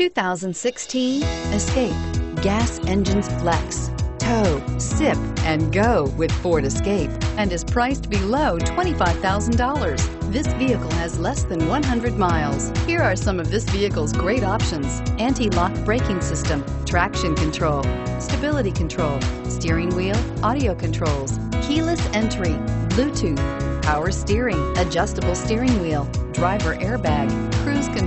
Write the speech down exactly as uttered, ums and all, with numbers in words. two thousand sixteen Escape. Gas engines flex, tow, sip, and go with Ford Escape, and is priced below twenty-five thousand dollars. This vehicle has less than one hundred miles. Here are some of this vehicle's great options: anti-lock braking system, traction control, stability control, steering wheel audio controls, keyless entry, Bluetooth, power steering, adjustable steering wheel, driver airbag, cruise